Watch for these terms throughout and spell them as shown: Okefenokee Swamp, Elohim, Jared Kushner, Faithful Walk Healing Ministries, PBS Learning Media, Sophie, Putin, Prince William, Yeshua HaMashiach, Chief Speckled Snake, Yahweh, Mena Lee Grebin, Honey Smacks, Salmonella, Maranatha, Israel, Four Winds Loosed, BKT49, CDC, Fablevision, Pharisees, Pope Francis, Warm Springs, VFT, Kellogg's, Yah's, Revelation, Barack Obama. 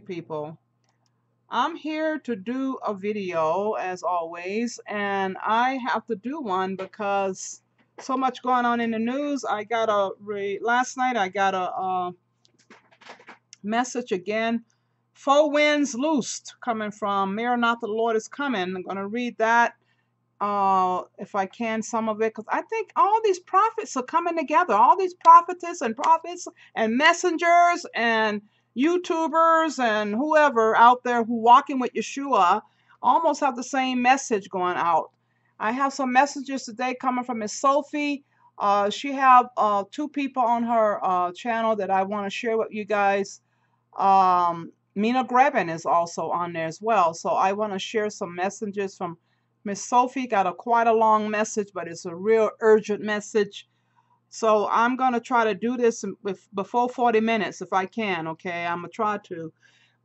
people. I'm here to do a video as always, and I have to do one because so much going on in the news. Last night I got a message again, Four Winds Loosed, coming from Maranatha, the Lord is coming. I'm going to read that if I can, some of it, because I think all these prophets are coming together, all these prophetess and prophets and messengers and YouTubers and whoever out there who walking with Yeshua almost have the same message going out. I have some messages today coming from Miss Sophie. She have two people on her channel that I want to share with you guys. Mena Grebin is also on there as well. So I want to share some messages from Miss Sophie. Got quite a long message, but it's a real urgent message. So I'm going to try to do this before 40 minutes if I can, okay? I'm going to try to.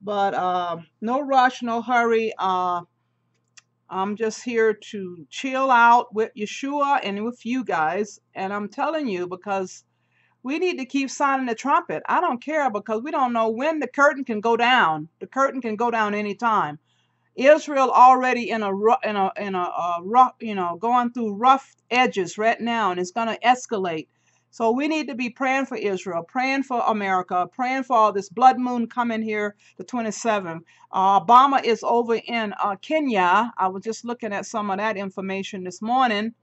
But no rush, no hurry. I'm just here to chill out with Yeshua and with you guys. And I'm telling you, because we need to keep sounding the trumpet. I don't care, because we don't know when the curtain can go down. The curtain can go down any time. Israel already in a rough, going through rough edges right now, and it's going to escalate. So we need to be praying for Israel, praying for America, praying for all this blood moon coming here, the 27th. Obama is over in Kenya. I was just looking at some of that information this morning.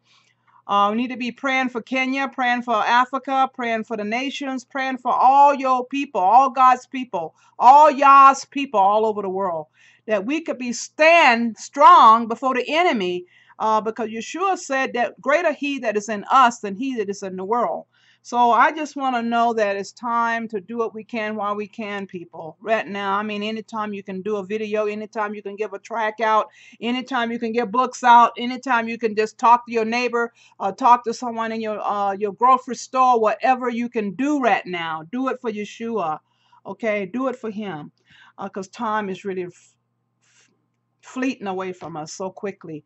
We need to be praying for Kenya, praying for Africa, praying for the nations, praying for all your people, all God's people, all Yah's people all over the world, that we could be stand strong before the enemy, because Yeshua said that greater he that is in us than he that is in the world. So I just want to know that it's time to do what we can while we can, people. Right now, I mean, anytime you can do a video, anytime you can give a track out, anytime you can get books out, anytime you can just talk to your neighbor, talk to someone in your grocery store, whatever you can do right now, do it for Yeshua, okay? Do it for him, because time is really fleeting away from us so quickly.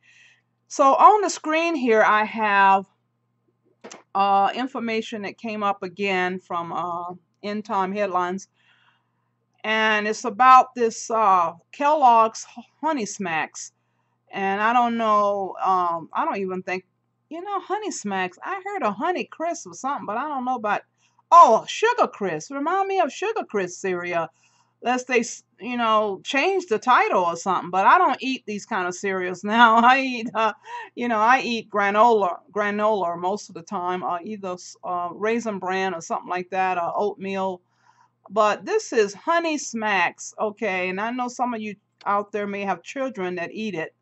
So on the screen here, I have information that came up again from End Time Headlines, and it's about this Kellogg's Honey Smacks. And I don't know, I don't even think, Honey Smacks, I heard a Honey Crisp or something, but I don't know about, oh, Sugar Crisp, remind me of Sugar Crisp cereal, lest they, change the title or something. But I don't eat these kind of cereals now. I eat, I eat granola most of the time, either Raisin Bran or something like that, or oatmeal. But this is Honey Smacks, okay? And I know some of you out there may have children that eat it.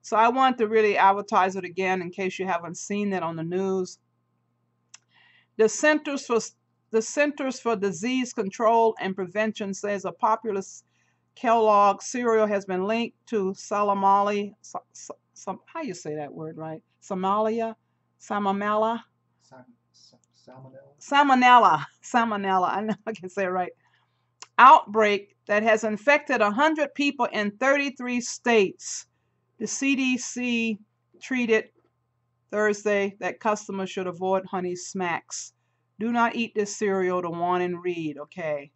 So I want to really advertise it again in case you haven't seen it on the news. The Centers for Disease Control and Prevention says a popular Kellogg cereal has been linked to Somalia. How you say that word, right? Somalia? Salmonella? Salmonella. Salmonella. I know I can say it right. Outbreak that has infected 100 people in 33 states. The CDC tweeted Thursday that customers should avoid Honey Smacks. Do not eat this cereal to want and read, okay?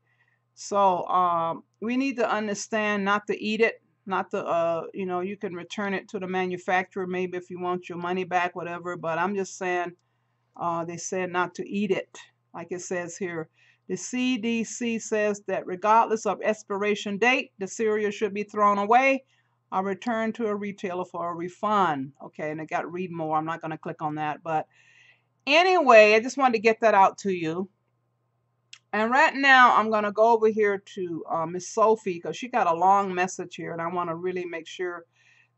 So we need to understand not to eat it, not to, you can return it to the manufacturer maybe if you want your money back, whatever. But I'm just saying they said not to eat it, like it says here. The CDC says that regardless of expiration date, the cereal should be thrown away or returned to a retailer for a refund, okay? And I got to read more. I'm not going to click on that, but anyway, I just wanted to get that out to you. And right now, I'm going to go over here to Miss Sophie, because she got a long message here, and I want to really make sure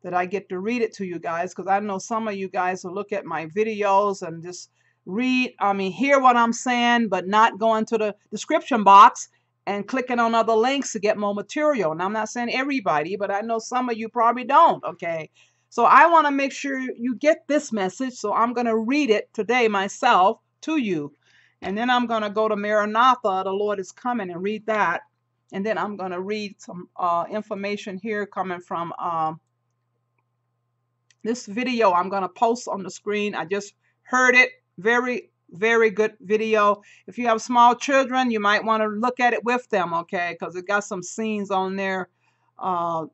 that I get to read it to you guys, because I know some of you guys will look at my videos and just hear what I'm saying, but not go into the description box and clicking on other links to get more material. And I'm not saying everybody, but I know some of you probably don't, okay? So I want to make sure you get this message, so I'm going to read it today myself to you. And then I'm going to go to Maranatha, the Lord is coming, and read that. And then I'm going to read some information here coming from this video I'm going to post on the screen. I just heard it very Very good video. If you have small children, you might want to look at it with them, okay? Because it got some scenes on there,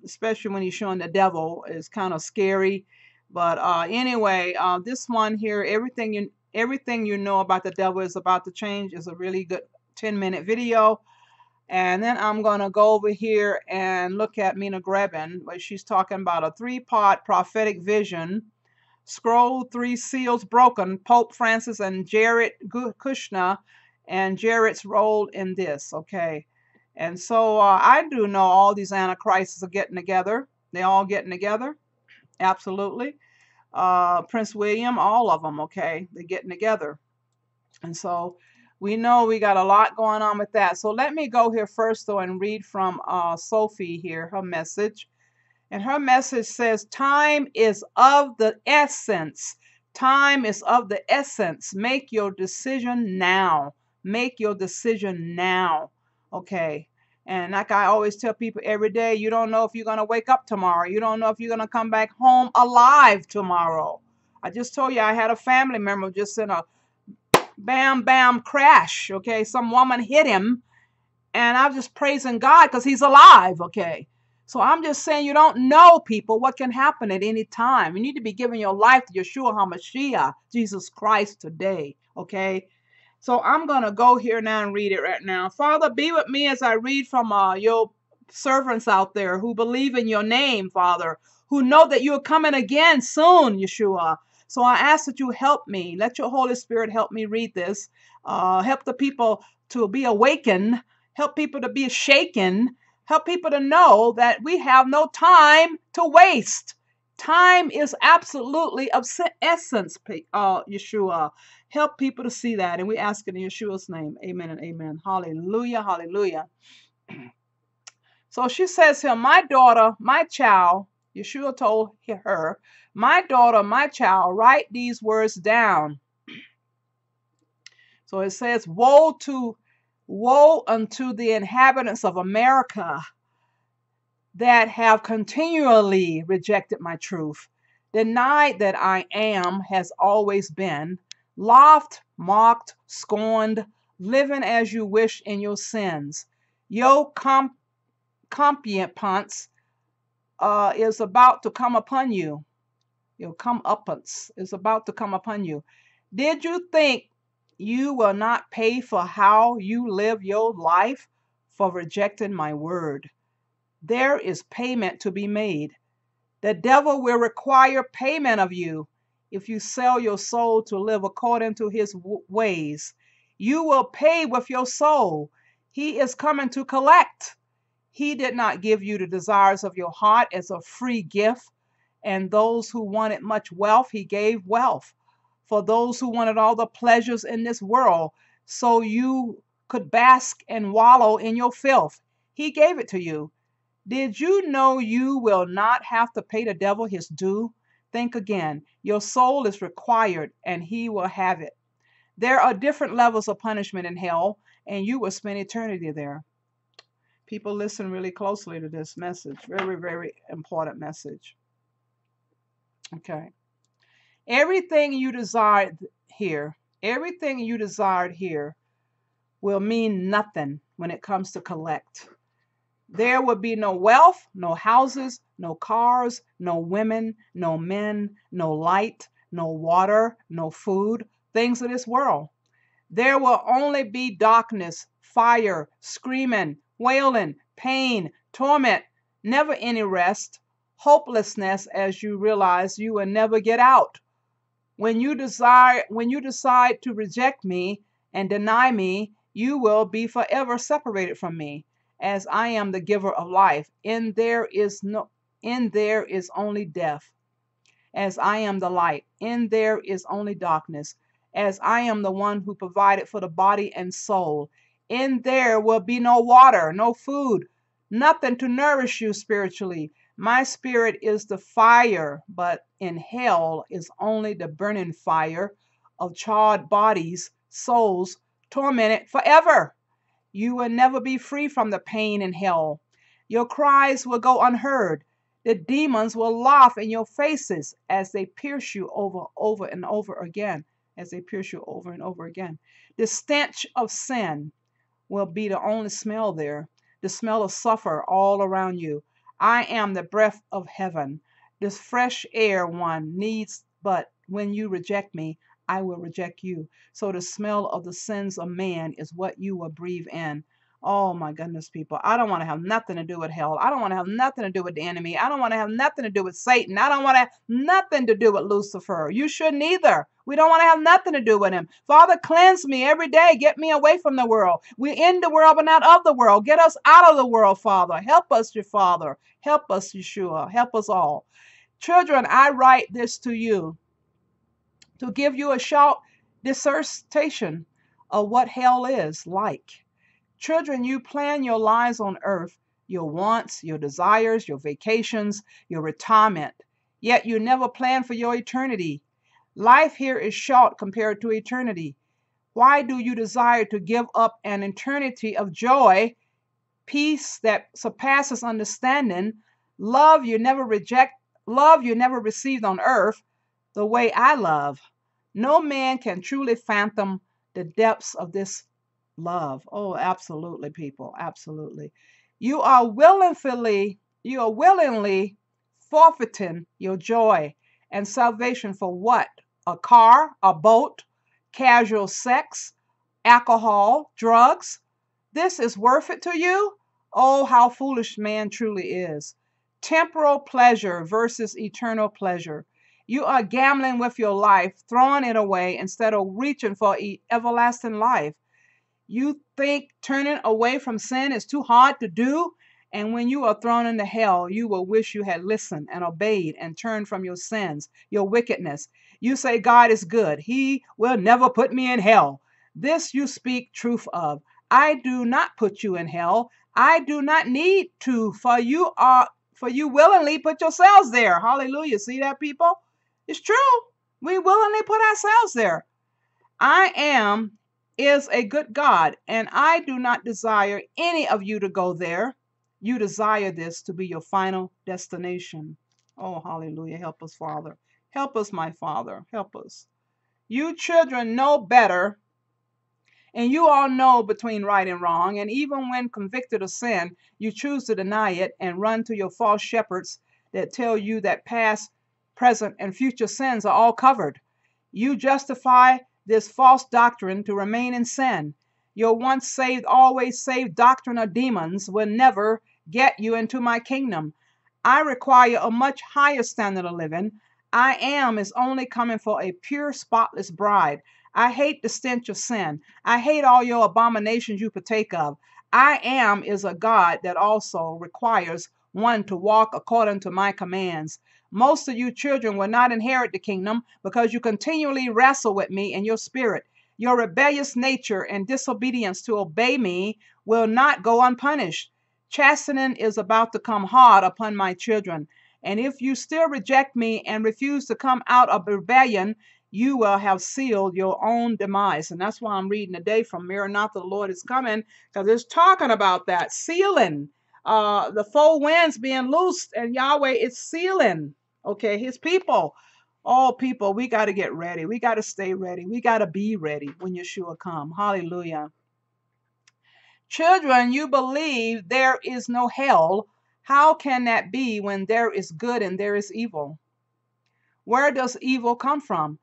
especially when he's showing the devil. It's kind of scary. But anyway, this one here, everything you know about the devil is about to change, is a really good 10-minute video. And then I'm going to go over here and look at Mena Grebin, where she's talking about a 3-part prophetic vision. Scroll 3 seals broken, Pope Francis and Jared Kushner, and Jared's role in this, okay? And so I do know all these antichrists are getting together. They're all getting together, absolutely. Prince William, all of them, okay? They're getting together. And so we know we got a lot going on with that. So let me go here first, though, and read from Sophie here, her message. And her message says, time is of the essence. Time is of the essence. Make your decision now. Make your decision now. Okay. And like I always tell people every day, you don't know if you're going to wake up tomorrow. You don't know if you're going to come back home alive tomorrow. I just told you I had a family member just in a bam crash. Okay. Some woman hit him. And I'm just praising God because he's alive. Okay. So I'm just saying, you don't know, people, what can happen at any time. You need to be giving your life to Yeshua HaMashiach, Jesus Christ, today, okay? So I'm going to go here now and read it right now. Father, be with me as I read from your servants out there who believe in your name, Father, who know that you're coming again soon, Yeshua. So I ask that you help me. Let your Holy Spirit help me read this. Help the people to be awakened. Help people to be shaken. Help people to know that we have no time to waste. Time is absolutely of essence, Yeshua. Help people to see that. And we ask it in Yeshua's name. Amen and amen. Hallelujah, hallelujah. So she says here, my daughter, my child, Yeshua told her, my daughter, my child, write these words down. So it says, woe unto the inhabitants of America that have continually rejected my truth, denied that I am, has always been, laughed, mocked, scorned, living as you wish in your sins. Your comeuppance is about to come upon you. Your comeuppance is about to come upon you. Did you think you will not pay for how you live your life, for rejecting my word? There is payment to be made. The devil will require payment of you if you sell your soul to live according to his ways. You will pay with your soul. He is coming to collect. He did not give you the desires of your heart as a free gift, and those who wanted much wealth, he gave wealth. For those who wanted all the pleasures in this world, so you could bask and wallow in your filth, he gave it to you. Did you know you will not have to pay the devil his due? Think again. Your soul is required, and he will have it. There are different levels of punishment in hell, and you will spend eternity there. People, listen really closely to this message. Very, very important message. Okay. Everything you desired here, everything you desired here will mean nothing when it comes to collect. There will be no wealth, no houses, no cars, no women, no men, no light, no water, no food, things of this world. There will only be darkness, fire, screaming, wailing, pain, torment, never any rest, hopelessness, as you realize you will never get out. When you decide to reject me and deny me, you will be forever separated from me, as I am the giver of life. In there is only death, as I am the light. In there is only darkness, as I am the one who provided for the body and soul. In there will be no water, no food, nothing to nourish you spiritually. My spirit is the fire, but in hell is only the burning fire of charred bodies, souls, tormented forever. You will never be free from the pain in hell. Your cries will go unheard. The demons will laugh in your faces as they pierce you over and over again. as they pierce you over and over again. The stench of sin will be the only smell there. The smell of suffer all around you. I am the breath of heaven. This fresh air one needs, but when you reject me, I will reject you. So the smell of the sins of man is what you will breathe in. Oh my goodness, people. I don't want to have nothing to do with hell. I don't want to have nothing to do with the enemy. I don't want to have nothing to do with Satan. I don't want to have nothing to do with Lucifer. You shouldn't either. We don't want to have nothing to do with him. Father, cleanse me every day. Get me away from the world. We're in the world, but not of the world. Get us out of the world, Father. Help us, your Father. Help us, Yeshua. Help us all. Children, I write this to you to give you a short dissertation of what hell is like. Children, you plan your lives on earth, your wants, your desires, your vacations, your retirement, yet you never plan for your eternity. Life here is short compared to eternity. Why do you desire to give up an eternity of joy, peace that surpasses understanding, love you never received on earth, the way I love? No man can truly fathom the depths of this love. Oh, absolutely, people. Absolutely. You are willingly forfeiting your joy and salvation for what? A car, a boat, casual sex, alcohol, drugs. This is worth it to you? Oh, how foolish man truly is. Temporal pleasure versus eternal pleasure. You are gambling with your life, throwing it away instead of reaching for everlasting life. You think turning away from sin is too hard to do, and when you are thrown into hell, you will wish you had listened and obeyed and turned from your sins, your wickedness. You say, God is good. He will never put me in hell. This you speak truth of. I do not put you in hell. I do not need to, for you willingly put yourselves there. Hallelujah. See that, people? It's true. We willingly put ourselves there. I am is a good God, and I do not desire any of you to go there. You desire this to be your final destination. Oh, hallelujah. Help us, Father. Help us, my Father. Help us. You children know better, and you all know between right and wrong, and even when convicted of sin, you choose to deny it and run to your false shepherds that tell you that past, present, and future sins are all covered. You justify this false doctrine to remain in sin. Your once saved, always saved doctrine of demons will never get you into my kingdom. I require a much higher standard of living. I am is only coming for a pure, spotless bride. I hate the stench of sin. I hate all your abominations you partake of. I am is a God that also requires one to walk according to my commands. Most of you children will not inherit the kingdom because you continually wrestle with me in your spirit. Your rebellious nature and disobedience to obey me will not go unpunished. Chastening is about to come hard upon my children. And if you still reject me and refuse to come out of rebellion, you will have sealed your own demise. And that's why I'm reading today from Maranatha, the Lord is coming, because it's talking about that sealing. The four winds being loosed, and Yahweh is sealing, okay, his people. All people, we got to get ready. We got to stay ready. We got to be ready when Yeshua come. Hallelujah. Children, you believe there is no hell. How can that be when there is good and there is evil? Where does evil come from?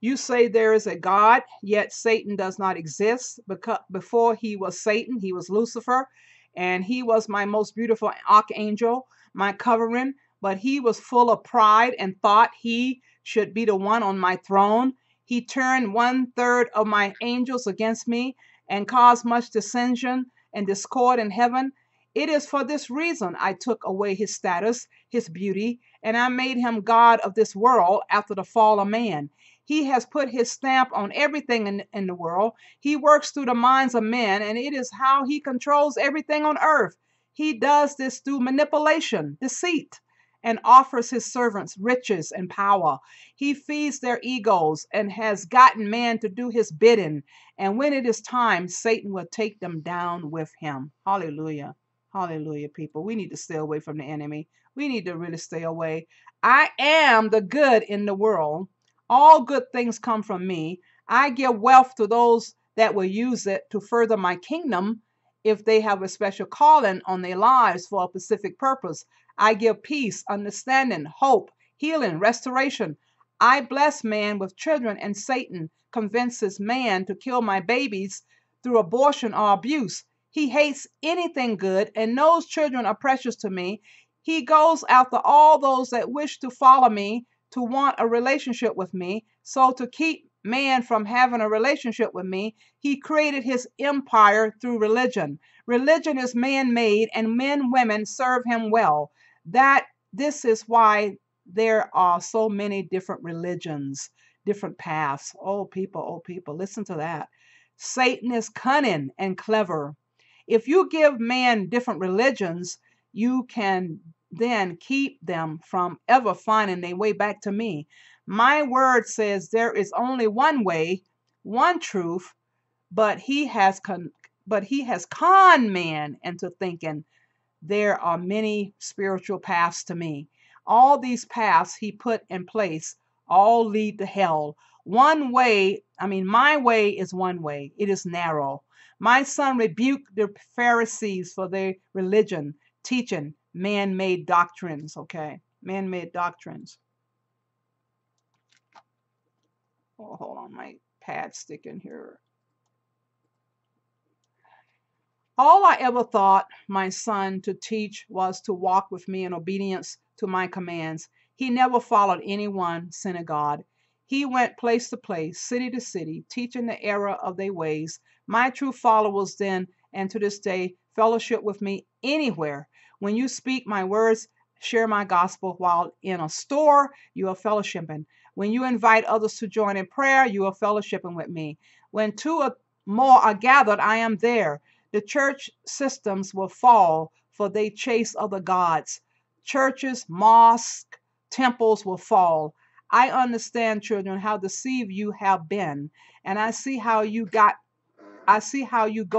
You say there is a God, yet Satan does not exist. Because before he was Satan, he was Lucifer. And he was my most beautiful archangel, my covering, but he was full of pride and thought he should be the one on my throne. He turned 1/3 of my angels against me and caused much dissension and discord in heaven. It is for this reason I took away his status, his beauty, and I made him God of this world after the fall of man. He has put his stamp on everything in the world. He works through the minds of men, and it is how he controls everything on earth. He does this through manipulation, deceit, and offers his servants riches and power. He feeds their egos and has gotten man to do his bidding. And when it is time, Satan will take them down with him. Hallelujah. Hallelujah, people. We need to stay away from the enemy. We need to really stay away. I am the good in the world. All good things come from me. I give wealth to those that will use it to further my kingdom if they have a special calling on their lives for a specific purpose. I give peace, understanding, hope, healing, restoration. I bless man with children, and Satan convinces man to kill my babies through abortion or abuse. He hates anything good and knows children are precious to me. He goes after all those that wish to follow me, to want a relationship with me. So to keep man from having a relationship with me, he created his empire through religion. Religion is man-made, and men, women serve him well. This is why there are so many different religions, different paths. Oh, people, listen to that. Satan is cunning and clever. If you give man different religions, you can then keep them from ever finding their way back to me. My word says there is only one way, one truth, but he has conned man into thinking there are many spiritual paths to me. All these paths he put in place all lead to hell. My way is one way. It is narrow. My son rebuked the Pharisees for their religion, teaching man-made doctrines, okay? Man-made doctrines. Oh, hold on, my pad's sticking here. All I ever thought my son to teach was to walk with me in obedience to my commands. He never followed any one synagogue. He went place to place, city to city, teaching the error of their ways. My true followers then and to this day fellowship with me anywhere. When you speak my words, share my gospel while in a store, you are fellowshipping. When you invite others to join in prayer, you are fellowshipping with me. When two or more are gathered, I am there. The church systems will fall, for they chase other gods. Churches, mosques, temples will fall. I understand, children, how deceived you have been, and I see how you go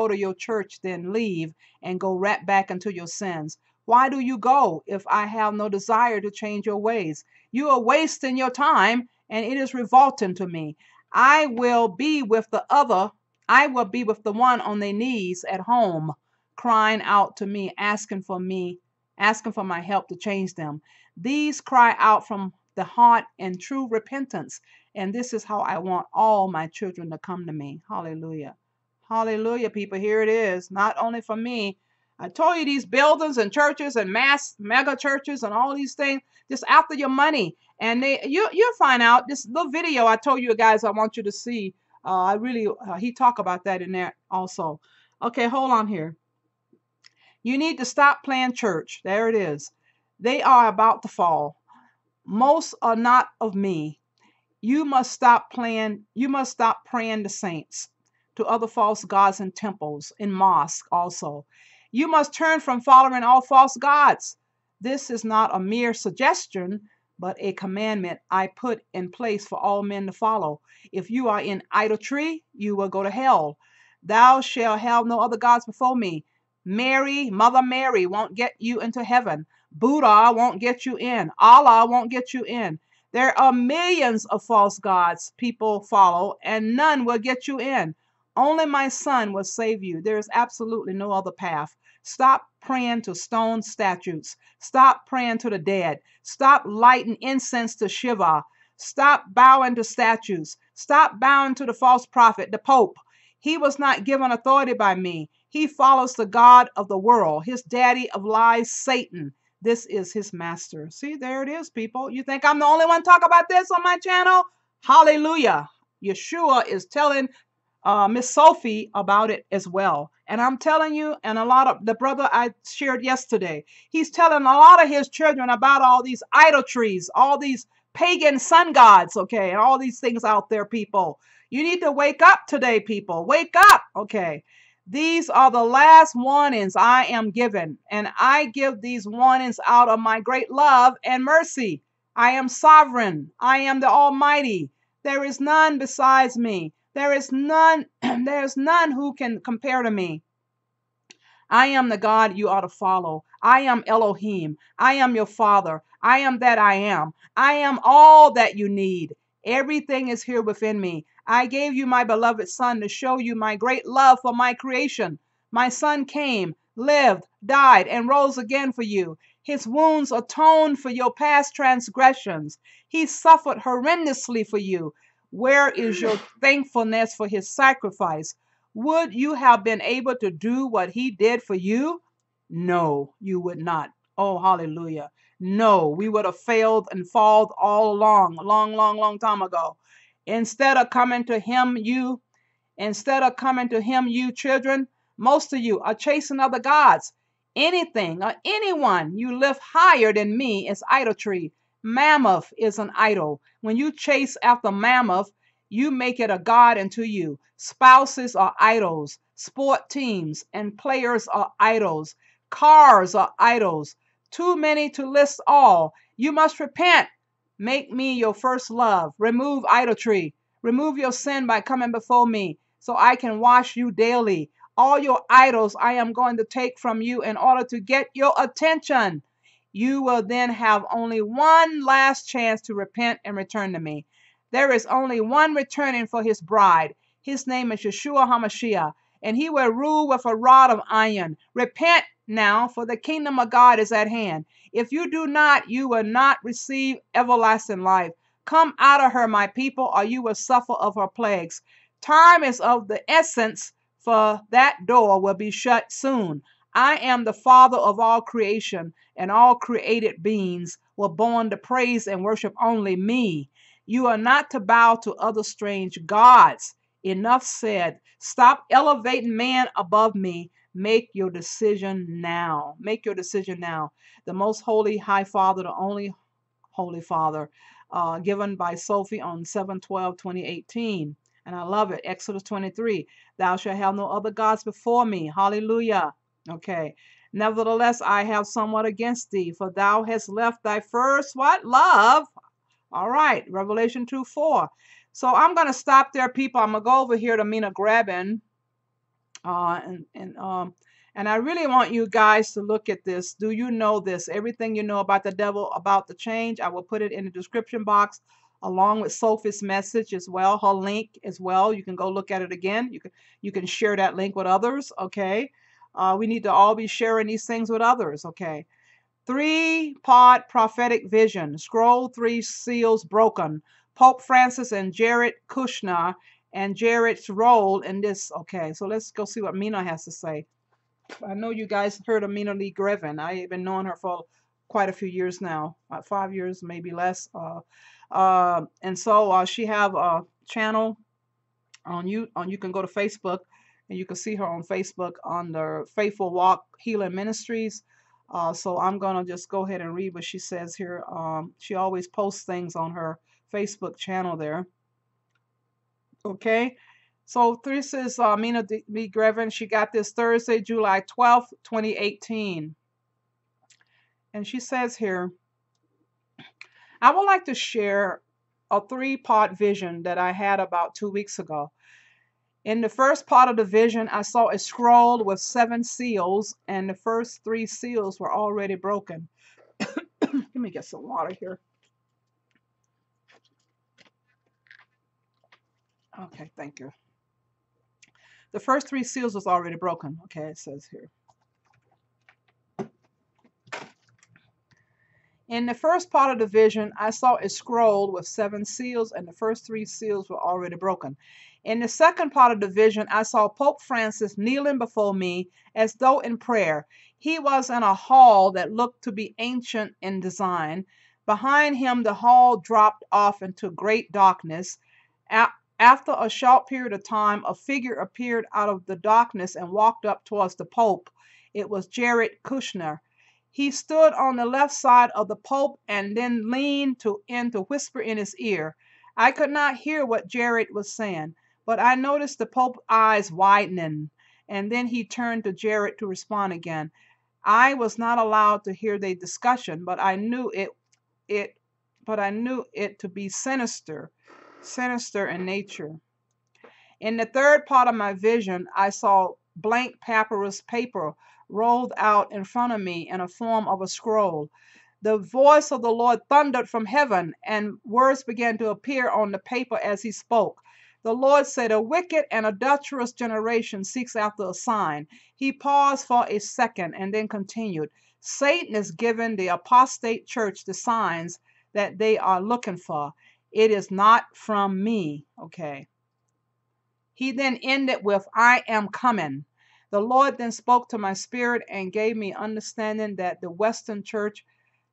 to your church, then leave and go right back into your sins. Why do you go if I have no desire to change your ways? You are wasting your time, and it is revolting to me. I will be with the one on their knees at home, crying out to me, asking for my help to change them. These cry out from the heart and true repentance. And this is how I want all my children to come to me. Hallelujah. Hallelujah, people. Here it is. Not only for me. I told you these buildings and churches and mega churches and all these things, just after your money. And you'll find out this little video I told you guys I want you to see. He talked about that in there also. Okay, hold on here. You need to stop playing church. There it is. They are about to fall. Most are not of me. You must stop praying to saints, to other false gods in temples, in mosques also. You must turn from following all false gods. This is not a mere suggestion, but a commandment I put in place for all men to follow. If you are in idolatry, you will go to hell. Thou shalt have no other gods before me. Mother Mary won't get you into heaven. Buddha won't get you in. Allah won't get you in. There are millions of false gods people follow, and none will get you in. Only my son will save you. There is absolutely no other path. Stop praying to stone statues. Stop praying to the dead. Stop lighting incense to Shiva. Stop bowing to statues. Stop bowing to the false prophet, the Pope. He was not given authority by me. He follows the god of the world, his daddy of lies, Satan. This is his master. See, there it is, people. You think I'm the only one talking about this on my channel? Hallelujah. Yeshua is telling Miss Sophie about it as well. And I'm telling you, and a lot of the brother I shared yesterday, he's telling a lot of his children about all these idolatries, all these pagan sun gods, okay, and all these things out there, people. You need to wake up today, people. Wake up, okay. These are the last warnings I am given, and I give these warnings out of my great love and mercy. I am sovereign. I am the Almighty. There is none besides me. There is none who can compare to me. I am the God you ought to follow. I am Elohim. I am your Father. I am that I am. I am all that you need. Everything is here within me. I gave you my beloved son to show you my great love for my creation. My son came, lived, died, and rose again for you. His wounds atoned for your past transgressions. He suffered horrendously for you. Where is your thankfulness for his sacrifice? Would you have been able to do what he did for you? No, you would not. Oh, hallelujah. No, we would have failed and fallen all along, long time ago. Instead of coming to him, you children, most of you are chasing other gods. Anything or anyone you lift higher than me is idolatry. Mammoth is an idol. When you chase after mammoth, you make it a god unto you. Spouses are idols. Sport teams and players are idols. Cars are idols. Too many to list all. You must repent. Make me your first love. Remove idolatry. Remove your sin by coming before me so I can wash you daily. All your idols I am going to take from you in order to get your attention. You will then have only one last chance to repent and return to me. There is only one returning for his bride. His name is Yeshua HaMashiach, and he will rule with a rod of iron. Repent now, for the kingdom of God is at hand. If you do not, you will not receive everlasting life. Come out of her, my people, or you will suffer of her plagues. Time is of the essence, for that door will be shut soon. I am the Father of all creation, and all created beings were born to praise and worship only me. You are not to bow to other strange gods. Enough said. Stop elevating man above me. Make your decision now. Make your decision now. The Most Holy High Father, the only Holy Father, given by Sophie on 7/12/2018. And I love it. Exodus 23. Thou shalt have no other gods before me. Hallelujah. Okay. Nevertheless, I have somewhat against thee, for thou hast left thy first, what? Love. All right. Revelation 2:4. So I'm going to stop there, people. I'm going to go over here to Mena Grebin. And I really want you guys to look at this. Do you know this? Everything you know about the devil, about the change, I will put it in the description box along with Sophie's message as well, her link as well. You can go look at it again. You can share that link with others, okay? We need to all be sharing these things with others, okay? 3-part prophetic vision. Scroll 3 seals broken. Pope Francis and Jared Kushner and Jared's role in this. Okay, so let's go see what Mena has to say. I know you guys heard of Mena Lee Grebin. I've been knowing her for quite a few years now, about 5 years, maybe less. And so she have a channel on you. You can go to Facebook, and you can see her on Facebook under Faithful Walk Healing Ministries. So I'm going to just go ahead and read what she says here. She always posts things on her Facebook channel there. Okay. So this is Mena Lee Grebin. She got this Thursday, July 12th, 2018. And she says here, I would like to share a 3-part vision that I had about 2 weeks ago. In the first part of the vision, I saw a scroll with 7 seals, and the first 3 seals were already broken. Let me get some water here. Okay, thank you. The first 3 seals was already broken. Okay, it says here. In the first part of the vision, I saw a scroll with 7 seals, and the first 3 seals were already broken. In the second part of the vision, I saw Pope Francis kneeling before me as though in prayer. He was in a hall that looked to be ancient in design. Behind him, the hall dropped off into great darkness. After a short period of time, a figure appeared out of the darkness and walked up towards the Pope. It was Jared Kushner. He stood on the left side of the Pope and then leaned in to whisper in his ear. I could not hear what Jared was saying, but I noticed the Pope's eyes widening, and then he turned to Jared to respond again. I was not allowed to hear their discussion, but I knew it to be sinister in nature. In the third part of my vision, I saw blank papyrus paper rolled out in front of me in a form of a scroll. The voice of the Lord thundered from heaven, and words began to appear on the paper as he spoke. The Lord said, a wicked and adulterous generation seeks after a sign. He paused for a second and then continued, Satan is giving the apostate church the signs that they are looking for. It is not from me. Okay. He then ended with, I am coming. The Lord then spoke to my spirit and gave me understanding that the Western church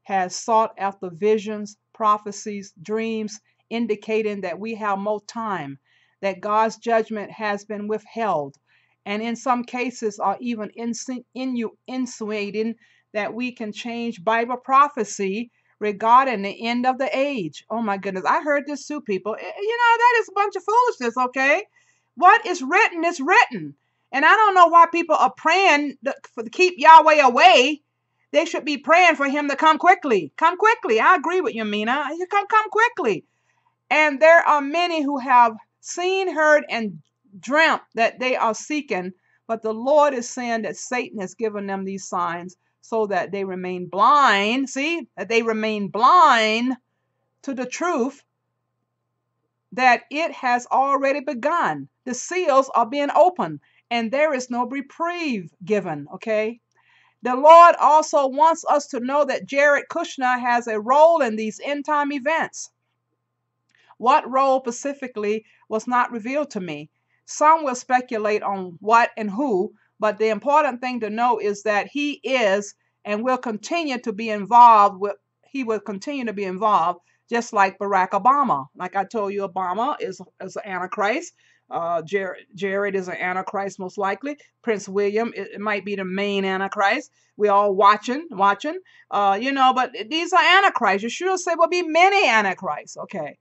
has sought after visions, prophecies, dreams, indicating that we have more time, that God's judgment has been withheld, and in some cases are even insinuating that we can change Bible prophecy regarding the end of the age. Oh my goodness, I heard this too, people. You know, that is a bunch of foolishness, okay? What is written is written. And I don't know why people are praying to keep Yahweh away. They should be praying for him to come quickly. Come quickly. I agree with you, Mena. You come quickly. And there are many who have seen, heard, and dreamt that they are seeking, but the Lord is saying that Satan has given them these signs so that they remain blind. See, that they remain blind to the truth that it has already begun. The seals are being opened and there is no reprieve given. Okay. The Lord also wants us to know that Jared Kushner has a role in these end time events. What role specifically was not revealed to me. Some will speculate on what and who, but the important thing to know is that he is and will continue to be involved with, he will continue to be involved, just like Barack Obama. Like I told you, Obama is an Antichrist. Jared is an Antichrist, most likely. Prince William, it might be the main Antichrist. We all watching. You know, but these are Antichrists. Yeshua said, will be many Antichrists. Okay.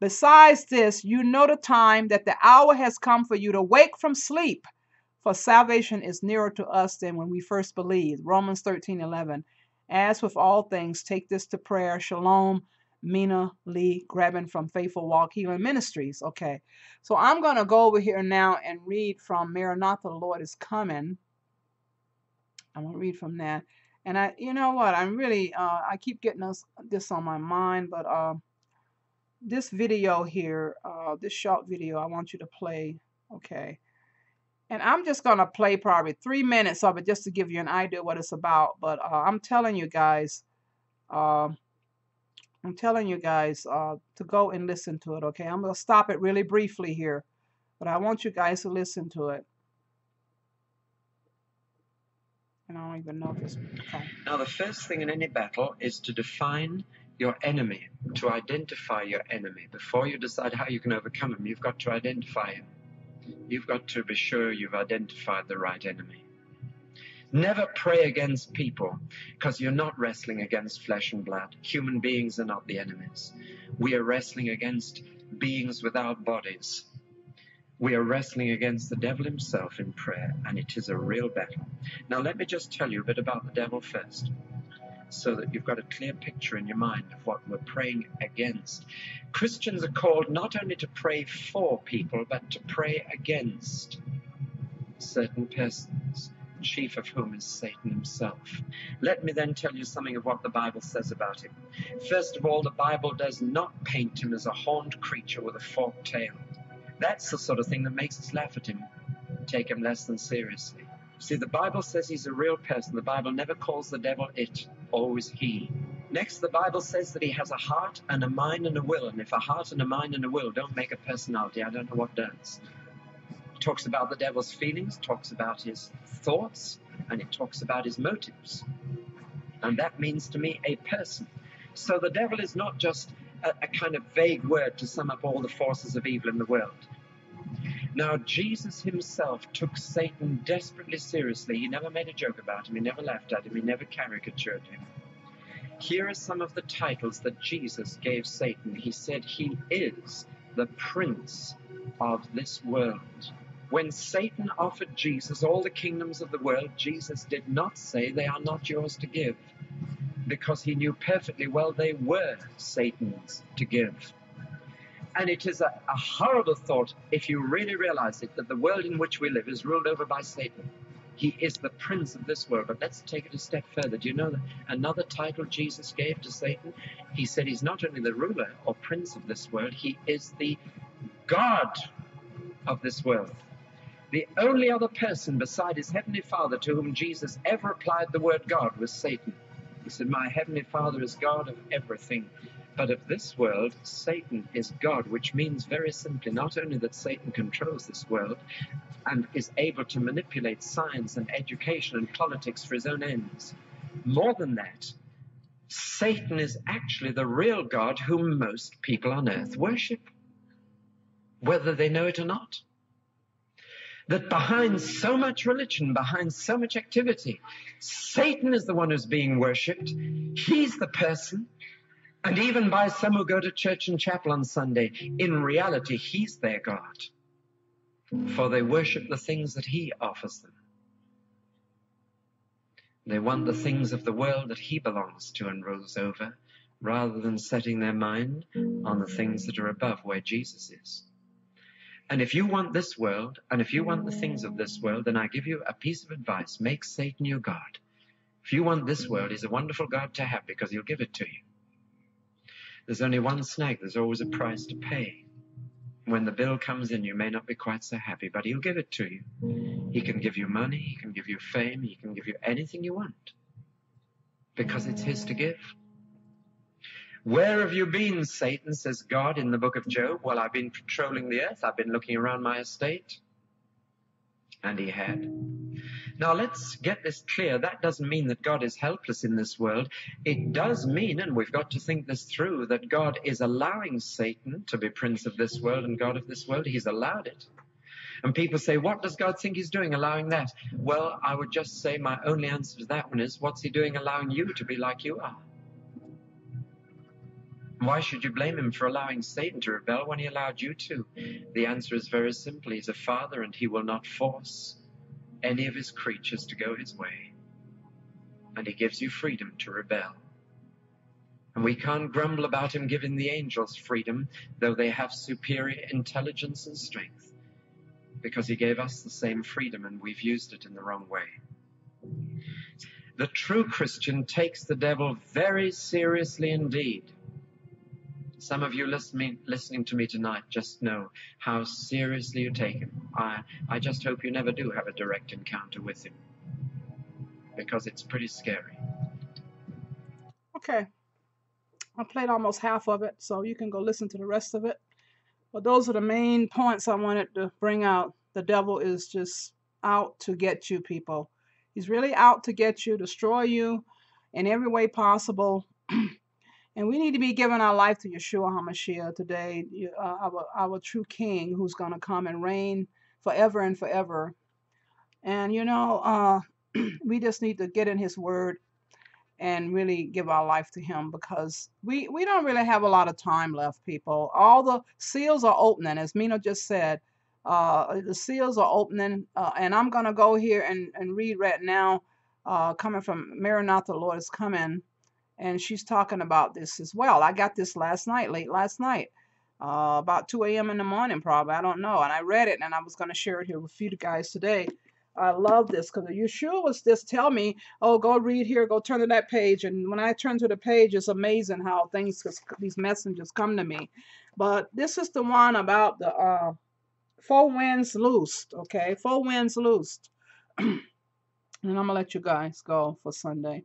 Besides this, you know the time that the hour has come for you to wake from sleep, for salvation is nearer to us than when we first believed. Romans 13:11. As with all things, take this to prayer. Shalom. Mena Lee Grebin from Faithful Walk Healing Ministries. Okay, so I'm going to go over here now and read from Maranatha, the Lord is coming. I'm going to read from that. And I, you know what, I'm really, I keep getting this on my mind, but this video here, this short video, I want you to play. Okay, and I'm just going to play probably 3 minutes of it just to give you an idea what it's about. But I'm telling you guys, to go and listen to it, okay? I'm going to stop it really briefly here, but I want you guys to listen to it. And I don't even know this. Okay. Now, the first thing in any battle is to define your enemy, to identify your enemy. Before you decide how you can overcome him, you've got to identify him. You've got to be sure you've identified the right enemy. Never pray against people, because you're not wrestling against flesh and blood. Human beings are not the enemies. We are wrestling against beings without bodies. We are wrestling against the devil himself in prayer, and it is a real battle. Now, let me just tell you a bit about the devil first, so that you've got a clear picture in your mind of what we're praying against. Christians are called not only to pray for people, but to pray against certain persons, chief of whom is Satan himself. Let me then tell you something of what the Bible says about him. First of all, the Bible does not paint him as a horned creature with a forked tail. That's the sort of thing that makes us laugh at him, take him less than seriously. See, the Bible says he's a real person. The Bible never calls the devil it, always he. Next, the Bible says that he has a heart and a mind and a will, and if a heart and a mind and a will don't make a personality, I don't know what does. Talks about the devil's feelings, talks about his thoughts, and it talks about his motives. And that means to me a person. So the devil is not just a kind of vague word to sum up all the forces of evil in the world. Now, Jesus himself took Satan desperately seriously. He never made a joke about him. He never laughed at him. He never caricatured him. Here are some of the titles that Jesus gave Satan. He said he is the prince of this world. When Satan offered Jesus all the kingdoms of the world, Jesus did not say they are not yours to give, because he knew perfectly well they were Satan's to give. And it is a horrible thought, if you really realize it, that the world in which we live is ruled over by Satan. He is the prince of this world. But let's take it a step further. Do you know that another title Jesus gave to Satan? He said he's not only the ruler or prince of this world, he is the God of this world. The only other person beside his heavenly Father to whom Jesus ever applied the word God was Satan. He said, my heavenly Father is God of everything, but of this world, Satan is God, which means very simply not only that Satan controls this world and is able to manipulate science and education and politics for his own ends. More than that, Satan is actually the real God whom most people on earth worship, whether they know it or not. That behind so much religion, behind so much activity, Satan is the one who's being worshipped. He's the person. And even by some who go to church and chapel on Sunday, in reality, he's their God. For they worship the things that he offers them. They want the things of the world that he belongs to and rules over, rather than setting their mind on the things that are above where Jesus is. And if you want this world, and if you want the things of this world, then I give you a piece of advice. Make Satan your God. If you want this world, he's a wonderful God to have because he'll give it to you. There's only one snag. There's always a price to pay. When the bill comes in, you may not be quite so happy, but he'll give it to you. He can give you money. He can give you fame. He can give you anything you want because it's his to give. Where have you been, Satan, says God in the book of Job? Well, I've been patrolling the earth. I've been looking around my estate. And he had. Now, let's get this clear. That doesn't mean that God is helpless in this world. It does mean, and we've got to think this through, that God is allowing Satan to be prince of this world and God of this world. He's allowed it. And people say, what does God think he's doing allowing that? Well, I would just say my only answer to that one is, what's he doing allowing you to be like you are? Why should you blame him for allowing Satan to rebel when he allowed you to? The answer is very simple. He's a father and he will not force any of his creatures to go his way. And he gives you freedom to rebel. And we can't grumble about him giving the angels freedom, though they have superior intelligence and strength, because he gave us the same freedom and we've used it in the wrong way. The true Christian takes the devil very seriously indeed. Some of you listening to me tonight just know how seriously you take him. I just hope you never do have a direct encounter with him, because it's pretty scary. Okay. I played almost half of it, so you can go listen to the rest of it. But those are the main points I wanted to bring out. The devil is just out to get you, people. He's really out to get you, destroy you in every way possible. And we need to be giving our life to Yeshua HaMashiach today, our true King, who's going to come and reign forever and forever. And, you know, we just need to get in his word and really give our life to him, because we don't really have a lot of time left, people. All the seals are opening, as Mena just said. The seals are opening, and I'm going to go here and read right now, coming from Maranatha, the Lord is coming. And she's talking about this as well. I got this last night, late last night, about 2 a.m. in the morning probably. I don't know. And I read it, and I was going to share it here with you guys today. I love this because Yeshua was just telling me, oh, go read here, go turn to that page. And when I turn to the page, it's amazing how things, these messengers come to me. But this is the one about the Four Winds Loosed, okay? Four Winds Loosed. And I'm going to let you guys go for Sunday.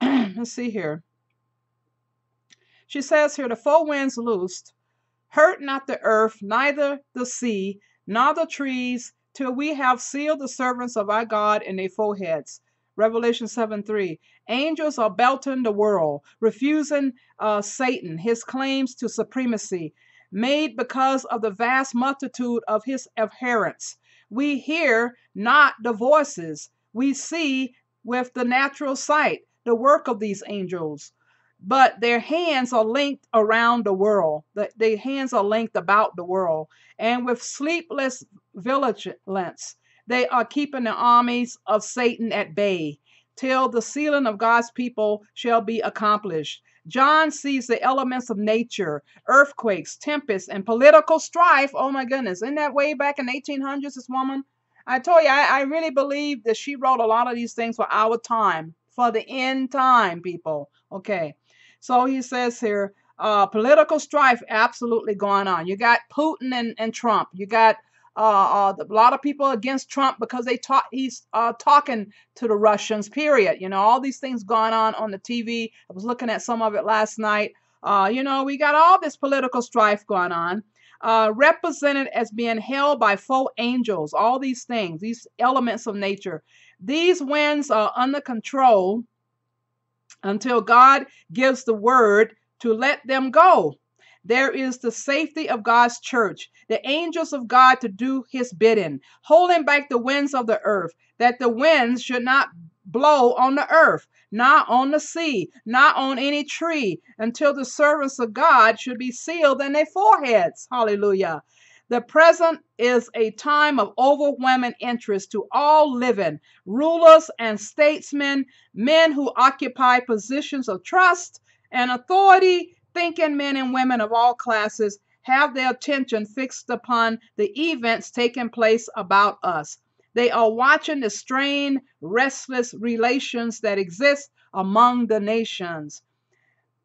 Let's see here. She says here, the four winds loosed, hurt not the earth, neither the sea, nor the trees, till we have sealed the servants of our God in their foreheads. Revelation 7:3. Angels are belting the world, refusing Satan, his claims to supremacy, made because of the vast multitude of his adherents. We hear not the voices. We see with the natural sight the work of these angels. But their hands are linked around the world. Their hands are linked about the world. And with sleepless vigilance, they are keeping the armies of Satan at bay till the sealing of God's people shall be accomplished. John sees the elements of nature, earthquakes, tempests, and political strife. Oh my goodness, isn't that way back in the 1800s, this woman? I told you, I really believe that she wrote a lot of these things for our time, for the end time, people. Okay. So he says here, political strife absolutely going on. You got Putin and Trump. You got a lot of people against Trump because they he's talking to the Russians, period. You know, all these things going on the TV. I was looking at some of it last night. You know, we got all this political strife going on, represented as being held by four angels, all these things, these elements of nature. These winds are under control until God gives the word to let them go. There is the safety of God's church, the angels of God to do his bidding, holding back the winds of the earth, that the winds should not blow on the earth, not on the sea, not on any tree, until the servants of God should be sealed in their foreheads. Hallelujah. The present is a time of overwhelming interest to all living, rulers and statesmen, men who occupy positions of trust and authority. Thinking men and women of all classes have their attention fixed upon the events taking place about us. They are watching the strained, restless relations that exist among the nations.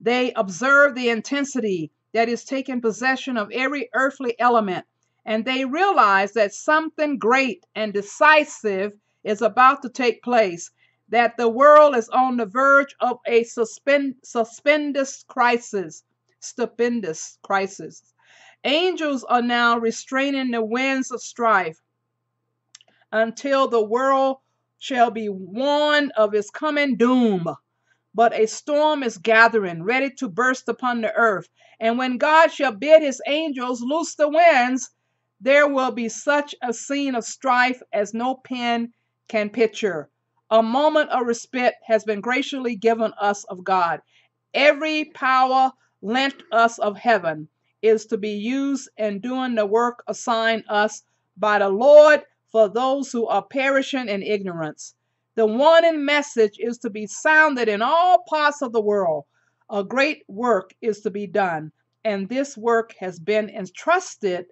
They observe the intensity that is taking possession of every earthly element, and they realize that something great and decisive is about to take place, that the world is on the verge of a stupendous crisis. Angels are now restraining the winds of strife until the world shall be warned of its coming doom. But a storm is gathering, ready to burst upon the earth. And when God shall bid his angels loose the winds, there will be such a scene of strife as no pen can picture. A moment of respite has been graciously given us of God. Every power lent us of heaven is to be used in doing the work assigned us by the Lord for those who are perishing in ignorance. The warning message is to be sounded in all parts of the world. A great work is to be done, and this work has been entrusted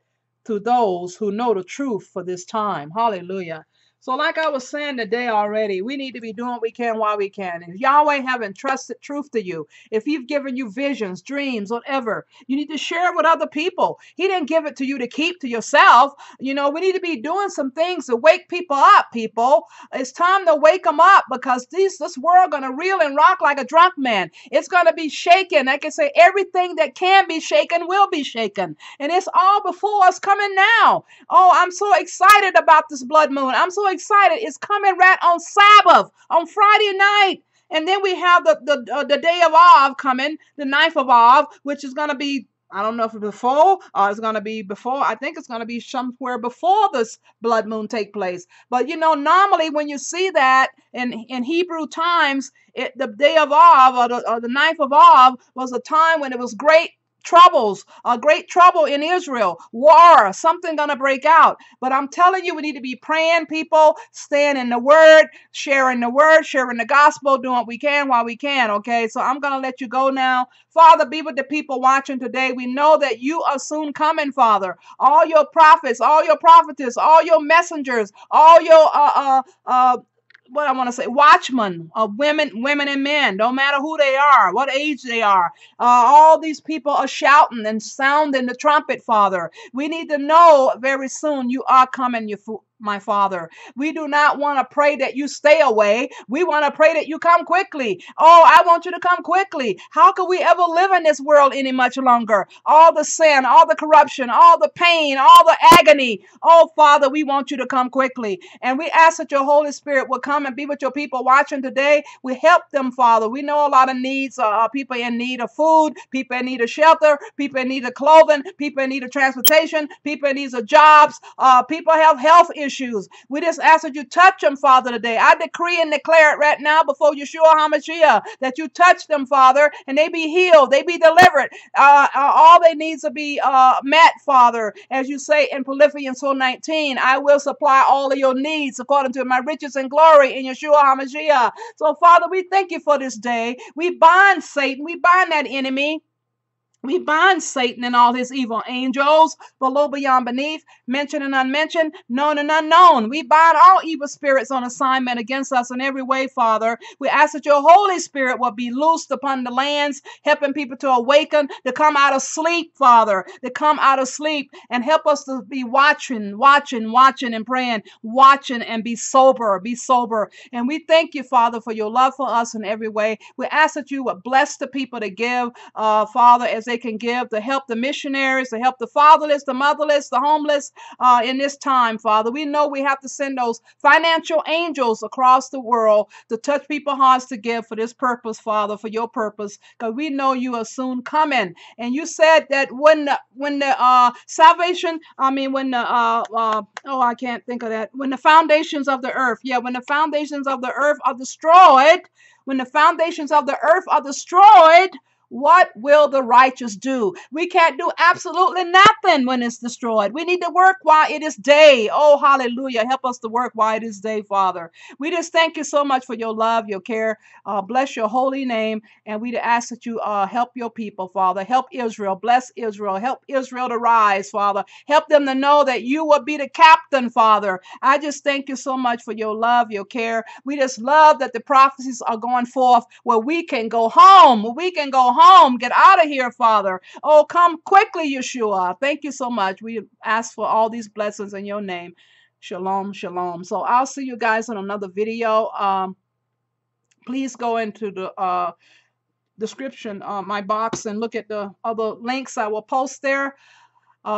to those who know the truth for this time. Hallelujah. So like I was saying today already, we need to be doing what we can while we can. If Yahweh have entrusted truth to you, if he's given you visions, dreams, whatever, you need to share it with other people. He didn't give it to you to keep to yourself. You know, we need to be doing some things to wake people up, people. It's time to wake them up because this world going to reel and rock like a drunk man. It's going to be shaken. I can say everything that can be shaken will be shaken. And it's all before us coming now. Oh, I'm so excited about this blood moon. I'm so excited. It's coming right on Sabbath, on Friday night. And then we have the day of Av coming, the 9th of Av, which is going to be, I don't know if before, it's going to be before. I think it's going to be somewhere before this blood moon take place. But, you know, normally when you see that in Hebrew times, the day of Av or the 9th of Av was a time when it was great troubles, great trouble in Israel, war, something going to break out. But I'm telling you, we need to be praying, people, staying in the word, sharing the word, sharing the gospel, doing what we can while we can. Okay, so I'm going to let you go now. Father, be with the people watching today. We know that you are soon coming, Father. All your prophets, all your prophetess, all your messengers, all your, watchmen of women and men, no matter who they are, what age they are. All these people are shouting and sounding the trumpet, Father. We need to know very soon you are coming, you fool. My Father, we do not want to pray that you stay away. We want to pray that you come quickly. Oh, I want you to come quickly. How could we ever live in this world any much longer? All the sin, all the corruption, all the pain, all the agony. Oh, Father, we want you to come quickly. And we ask that your Holy Spirit will come and be with your people watching today. We help them, Father. We know a lot of needs. People in need of food, people in need of shelter, people in need of clothing, people in need of transportation, people in need of jobs, people have health issues. We just ask that you touch them, Father, today. I decree and declare it right now before Yeshua HaMashiach that you touch them, Father, and they be healed, they be delivered. All they need to be met, Father, as you say in Philippians 4:19, I will supply all of your needs according to my riches and glory in Yeshua HaMashiach. So, Father, we thank you for this day. We bind Satan, we bind that enemy. We bind Satan and all his evil angels, below, beyond, beneath, mentioned and unmentioned, known and unknown. We bind all evil spirits on assignment against us in every way, Father. We ask that your Holy Spirit will be loosed upon the lands, helping people to awaken, to come out of sleep, Father, to come out of sleep, and help us to be watching and praying, watching and be sober. And we thank you, Father, for your love for us in every way. We ask that you would bless the people to give, Father, as they can give to help the missionaries, to help the fatherless, the motherless, the homeless in this time, Father. We know we have to send those financial angels across the world to touch people's hearts to give for this purpose, Father, for your purpose, because we know you are soon coming. And you said that when the foundations of the earth, when the foundations of the earth are destroyed, what will the righteous do? We can't do absolutely nothing when it's destroyed. We need to work while it is day. Oh, hallelujah. Help us to work while it is day, Father. We just thank you so much for your love, your care. Bless your holy name. And we ask that you help your people, Father. Help Israel. Bless Israel. Help Israel to rise, Father. Help them to know that you will be the captain, Father. I just thank you so much for your love, your care. We just love that the prophecies are going forth where we can go home, where we can go home. Get out of here, Father. Oh, come quickly, Yeshua. Thank you so much. We ask for all these blessings in your name. Shalom, shalom. So I'll see you guys on another video. Please go into the description, my box, and look at the other links I will post there.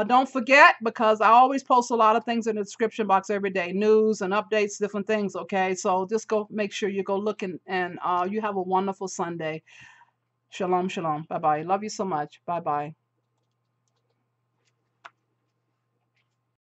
Don't forget, because I always post a lot of things in the description box every day, news and updates, different things, okay? So just go make sure you go look, and you have a wonderful Sunday. Shalom, shalom. Bye-bye. Love you so much. Bye-bye.